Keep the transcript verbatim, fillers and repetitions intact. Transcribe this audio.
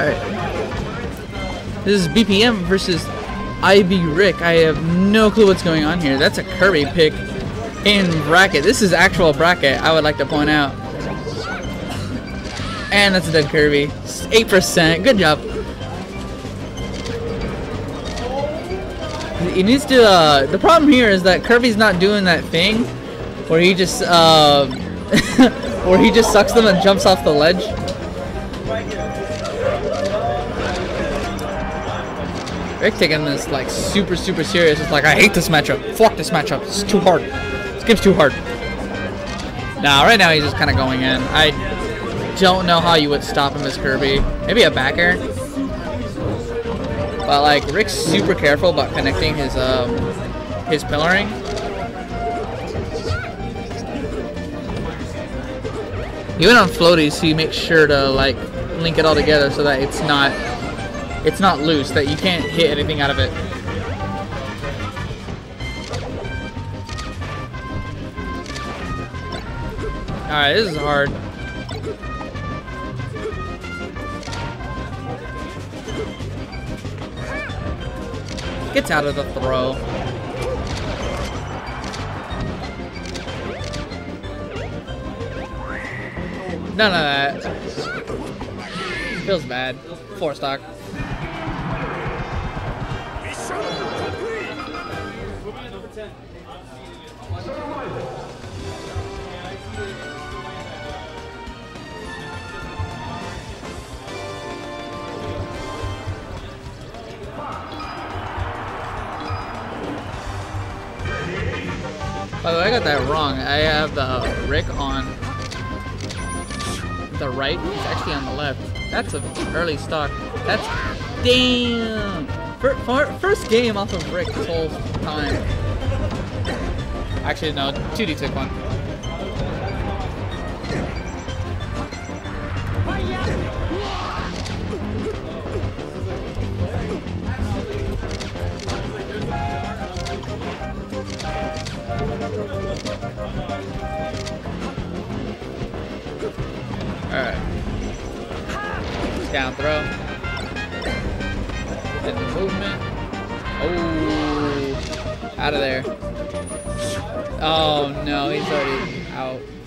Alright. This is B P M versus I B Rick. I have no clue what's going on here. That's a Kirby pick in bracket. This is actual bracket, I would like to point out. And that's a dead Kirby. eight percent. Good job. He needs to, uh, the problem here is that Kirby's not doing that thing where he just, uh, where he just sucks them and jumps off the ledge. Rick taking this, like, super, super serious. It's like, I hate this matchup. Fuck this matchup. It's too hard. This game's too hard. Nah, right now he's just kind of going in. I don't know how you would stop him as Kirby. Maybe a back air. But like Rick's super careful about connecting his um his pillaring. He went on floaties, so you make sure to like link it all together so that it's not it's not loose, that you can't hit anything out of it. All right, this is hard. Gets out of the throw. None of that. Feels bad. Four stock. By the way, I got that wrong. I have the uh, Rick on the right. He's actually on the left. That's an early stock. That's... Damn! First game off of Rick this whole time. Actually, no. two D took one. Down throw. Did the movement. Oh, out of there. Oh no, he's already out.